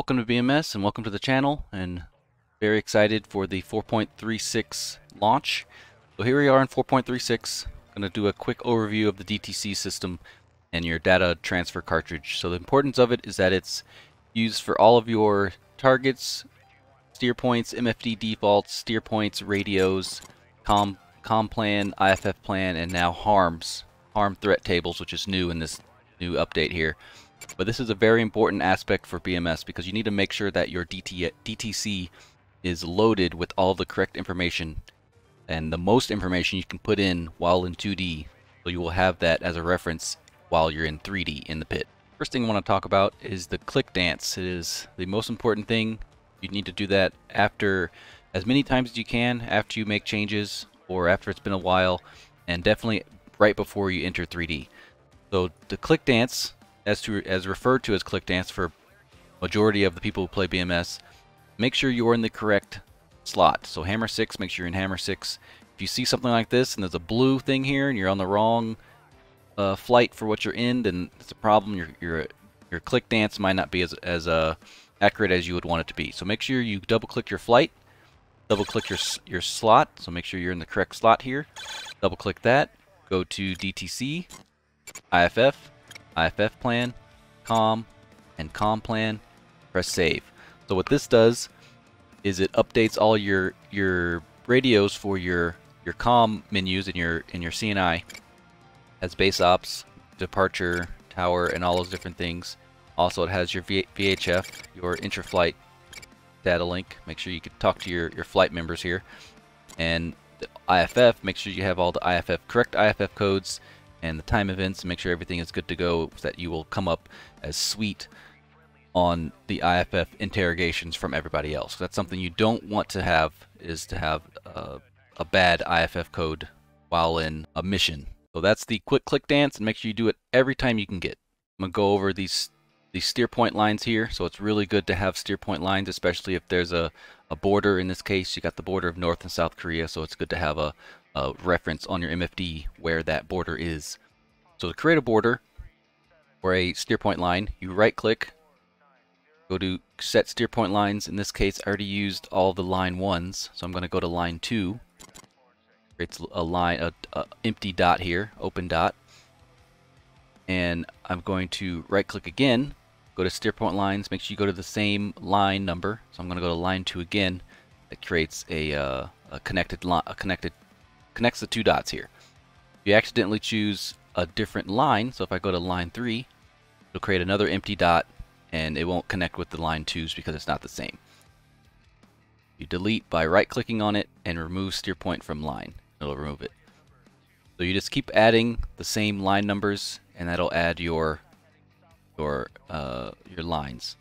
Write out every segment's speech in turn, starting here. Welcome to BMS and welcome to the channel, and very excited for the 4.36 launch. So here we are in 4.36. I'm going to do a quick overview of the DTC system and your data transfer cartridge. So the importance of it is that it's used for all of your targets, steer points, MFD defaults, steer points, radios, comm plan, IFF plan, and now harms, harm threat tables, which is new in this new update here. But this is a very important aspect for BMS because you need to make sure that your DTC is loaded with all the correct information and the most information you can put in while in 2D, so you will have that as a reference while you're in 3D in the pit. First thing I want to talk about is the Click Dance. It is the most important thing. You need to do that after as many times as you can after you make changes or after it's been a while, and definitely right before you enter 3D. So the Click Dance, as referred to as Click Dance for majority of the people who play BMS, make sure you're in the correct slot. So hammer 6, make sure you're in hammer 6. If you see something like this and there's a blue thing here and you're on the wrong flight for what you're in, then it's a problem. Your Click Dance might not be as accurate as you would want it to be. So make sure you double click your flight, double click your slot. So make sure you're in the correct slot here. Double click that. Go to DTC, IFF, IFF plan, comm, and comm plan. Press save. So what this does is it updates all your radios for your comm menus in your CNI as base ops, departure, tower, and all those different things. Also, it has your VHF, your intraflight data link. Make sure you can talk to your flight members here. And the IFF, make sure you have all the IFF correct IFF codes and the time events. Make sure everything is good to go so that you will come up as sweet on the IFF interrogations from everybody else. That's something you don't want to have, is to have a bad IFF code while in a mission. So that's the quick Click Dance, and make sure you do it every time you can get. I'm going to go over these steer point lines here. So it's really good to have steer point lines, especially if there's a border. In this case, you got the border of North and South Korea, so it's good to have a reference on your MFD where that border is. So to create a border or a steer point line, you right click, go to set steer point lines. In this case, I already used all the line ones, so I'm going to go to line 2. It's a line, a empty dot here, open dot, and I'm going to right click again, go to steer point lines. Make sure you go to the same line number, so I'm going to go to line 2 again. That creates a connected line, connects the two dots here. You accidentally choose a different line, so if I go to line 3, it'll create another empty dot and it won't connect with the line 2s because it's not the same. You delete by right clicking on it and remove steer point from line. It'll remove it. So you just keep adding the same line numbers and that'll add your lines.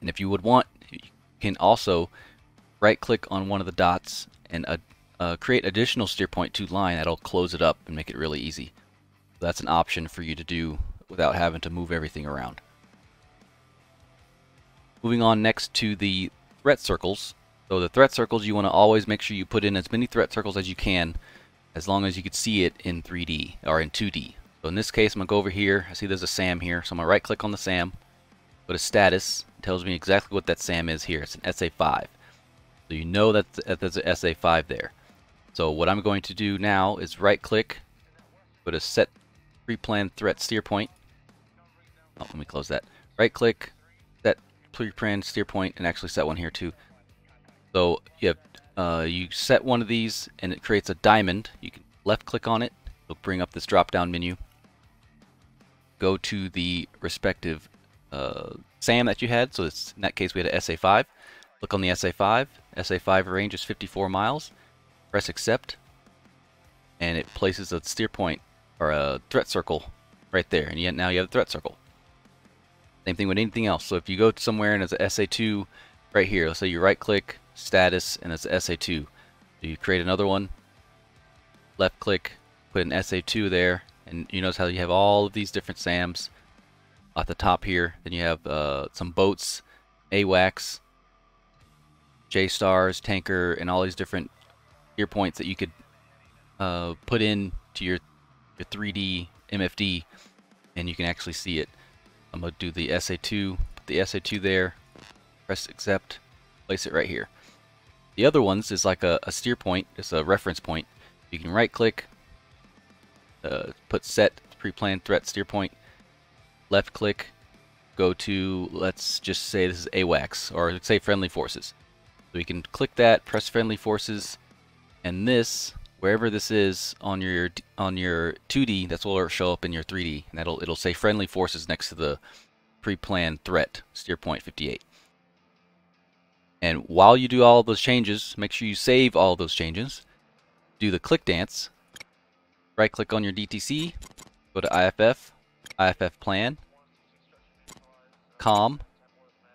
And if you would want, you can also right click on one of the dots and create additional steer point to line. That'll close it up and make it really easy. So that's an option for you to do without having to move everything around. Moving on next to the threat circles. So the threat circles, you want to always make sure you put in as many threat circles as you can, as long as you can see it in 3D or in 2D. So in this case, I'm going to go over here. I see there's a SAM here, so I'm going to right click on the SAM, go to status. It tells me exactly what that SAM is here. It's an SA-5. So you know that there's an SA-5 there. So what I'm going to do now is right click, go to set pre-planned threat steer point. Oh, let me close that. Right click, set pre-planned steer point, and actually set one here too. So you have, you set one of these and it creates a diamond. You can left click on it. It'll bring up this drop down menu. Go to the respective SAM that you had. So it's, in that case we had an SA-5. Click on the SA-5. SA-5 range is 54 miles. Press accept, and it places a steer point or a threat circle right there, and yet now you have a threat circle. Same thing with anything else. So if you go somewhere and there's an SA2 right here, let's say you right click, status, and it's an SA2. So you create another one, left click, put an SA2 there, and you notice how you have all of these different SAMs at the top here. Then you have some boats, AWACS, JSTARS, tanker, and all these different steer points that you could put in to your 3D MFD, and you can actually see it. I'm going to do the SA2, put the SA2 there, press accept, place it right here. The other ones is like a steer point, it's a reference point. You can right click, put set pre-planned threat steer point, left click, go to, let's just say this is AWACS, or let's say friendly forces. So you can click that, press friendly forces, and this, wherever this is on your 2D, that's where it'll show up in your 3D, and it'll say friendly forces next to the pre-planned threat steer point 58. And while you do all those changes, make sure you save all those changes. Do the click dance. Right click on your DTC, go to IFF, IFF plan, COM,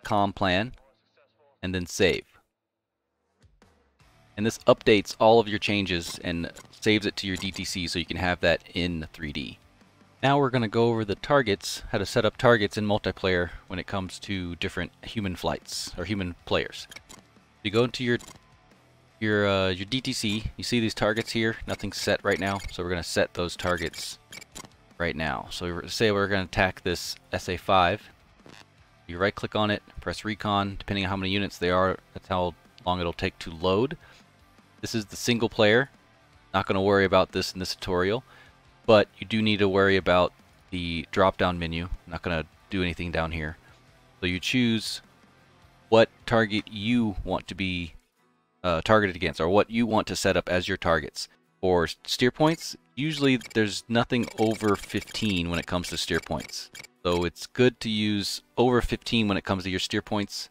COM plan, and then save. And this updates all of your changes and saves it to your DTC so you can have that in 3D. Now we're going to go over the targets, how to set up targets in multiplayer when it comes to different human flights or human players. You go into your DTC, you see these targets here, nothing's set right now, so we're going to set those targets right now. So say we're going to attack this SA-5, you right click on it, press recon, depending on how many units they are, that's how long it'll take to load. This is the single player, not going to worry about this in this tutorial, but you do need to worry about the drop down menu. I'm not going to do anything down here. So you choose what target you want to be targeted against, or what you want to set up as your targets. For steer points, usually there's nothing over 15 when it comes to steer points. So it's good to use over 15 when it comes to your steer points,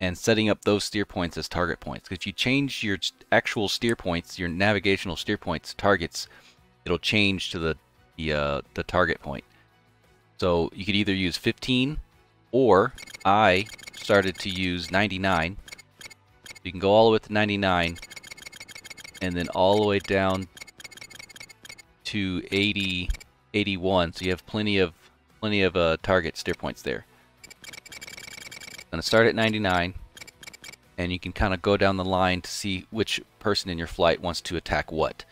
and setting up those steer points as target points. If you change your actual steer points, your navigational steer points targets, it'll change to the target point. So you could either use 15, or I started to use 99. You can go all the way to 99, and then all the way down to 80, 81. So you have plenty of target steer points there. I'm gonna start at 99, and you can kind of go down the line to see which person in your flight wants to attack what.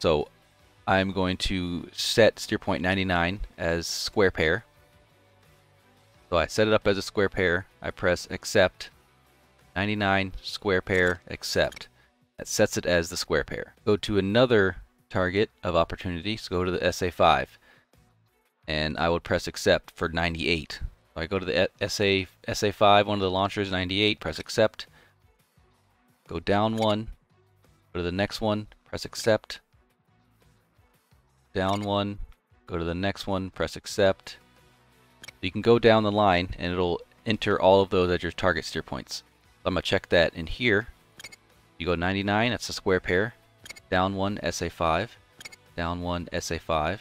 So I'm going to set steer point 99 as square pair. So I set it up as a square pair. I press accept, 99 square pair accept. That sets it as the square pair. Go to another target of opportunity. So go to the SA-5, and I would press accept for 98. So I go to the SA-5, one of the launchers, 98, press accept, go down one, go to the next one, press accept, down one, go to the next one, press accept. You can go down the line, and it'll enter all of those as your target steer points. So I'm going to check that in here. You go 99, that's a square pair, down one, SA-5, down one, SA-5,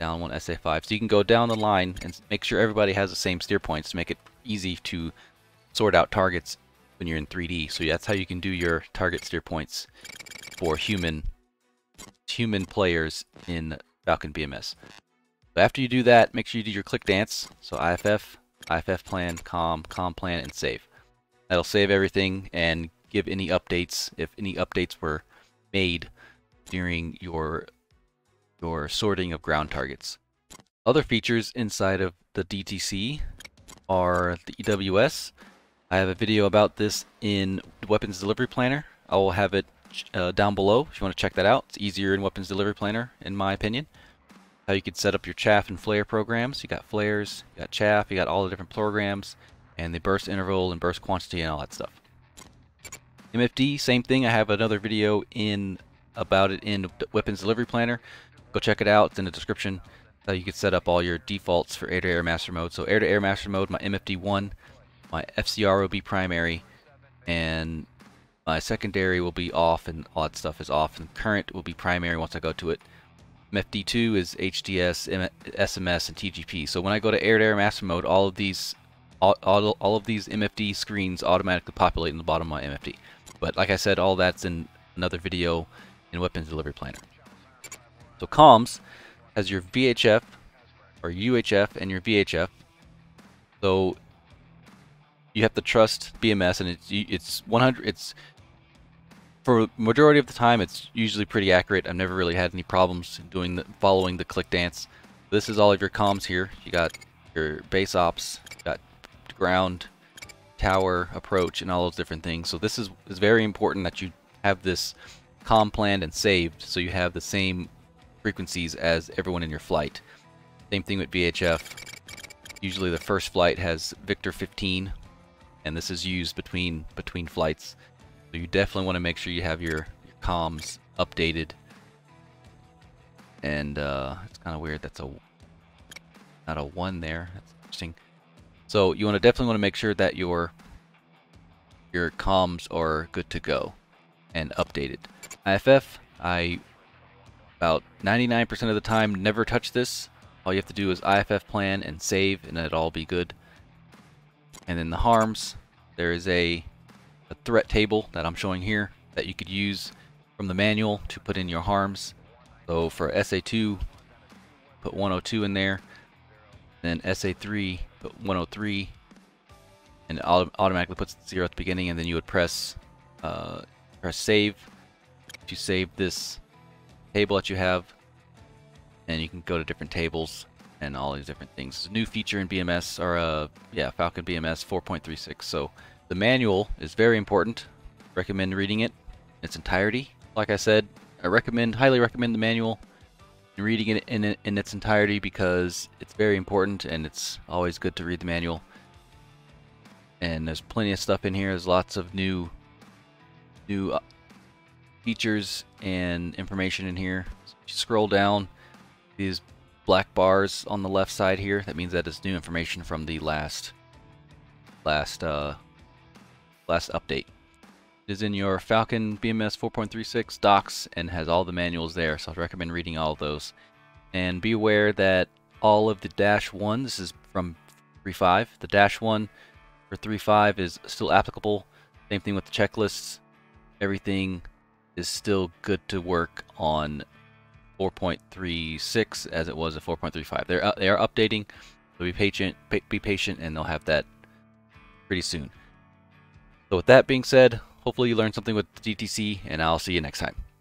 down one, SA-5. So you can go down the line and make sure everybody has the same steer points to make it easy to sort out targets when you're in 3D. So that's how you can do your target steer points for human players in Falcon BMS. But after you do that, make sure you do your click dance. So IFF, IFF plan, COM, COM plan, and save. That'll save everything and give any updates if any updates were made during your sorting of ground targets. Other features inside of the DTC are the EWS. I have a video about this in Weapons Delivery Planner. I will have it down below if you want to check that out. It's easier in Weapons Delivery Planner, in my opinion. How you could set up your chaff and flare programs. You got flares, you got chaff, you got all the different programs, and the burst interval and burst quantity and all that stuff. MFD, same thing. I have another video in about it in Weapons Delivery Planner. Go check it out. It's in the description. How you can set up all your defaults for air-to-air master mode. So air-to-air master mode, my MFD1, my FCR will be primary, and my secondary will be off, and all that stuff is off, and current will be primary once I go to it. MFD2 is HDS, SMS, and TGP. So when I go to air-to-air master mode, all of these MFD screens automatically populate in the bottom of my MFD. But like I said, all that's in another video in Weapons Delivery Planner. So comms has your VHF or UHF and your VHF. So you have to trust BMS, and it's for majority of the time it's usually pretty accurate. I've never really had any problems doing following the click dance. This is all of your comms here. You got your base ops, you got ground, tower approach and all those different things. So this is very important that you have this comm planned and saved so you have the same frequencies as everyone in your flight. Same thing with VHF. Usually the first flight has Victor 15 and this is used between flights. So you definitely want to make sure you have your comms updated. And it's kind of weird, that's a not a one there. That's interesting. So you want to definitely want to make sure that your comms are good to go and updated. IFF, I about 99% of the time never touch this. All you have to do is IFF plan and save and it'll all be good. And then the harms, there is a threat table that I'm showing here that you could use from the manual to put in your harms. So for SA2, put 102 in there. Then SA3, put 103, and it automatically puts 0 at the beginning, and then you would press press save to save this table that you have, and you can go to different tables and all these different things. It's a new feature in BMS, or yeah, Falcon BMS 4.36. So the manual is very important. Recommend reading it in its entirety. Like I said, I highly recommend the manual. Reading it in its entirety because it's very important and it's always good to read the manual. And there's plenty of stuff in here. There's lots of new features and information in here. So if you scroll down, these black bars on the left side here, that means that is new information from the last update. It is in your Falcon BMS 4.36 docs and has all the manuals there, so I'd recommend reading all of those. And be aware that all of the -1, this is from 3.5, the -1 for 3.5 is still applicable. Same thing with the checklists. Everything is still good to work on 4.36 as it was at 4.35. They are updating, so be patient, and they'll have that pretty soon. So with that being said, hopefully you learned something with DTC, and I'll see you next time.